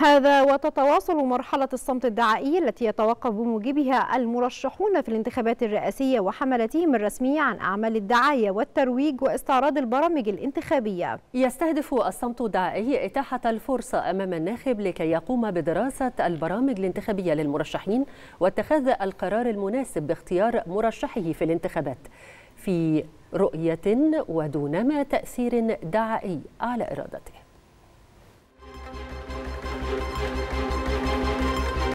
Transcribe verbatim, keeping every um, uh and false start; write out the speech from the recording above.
هذا وتتواصل مرحلة الصمت الدعائي التي يتوقف بموجبها المرشحون في الانتخابات الرئاسية وحملتهم الرسمية عن أعمال الدعاية والترويج واستعراض البرامج الانتخابية. يستهدف الصمت الدعائي إتاحة الفرصة أمام الناخب لكي يقوم بدراسة البرامج الانتخابية للمرشحين واتخاذ القرار المناسب باختيار مرشحه في الانتخابات في رؤية ودونما تأثير دعائي على إرادته.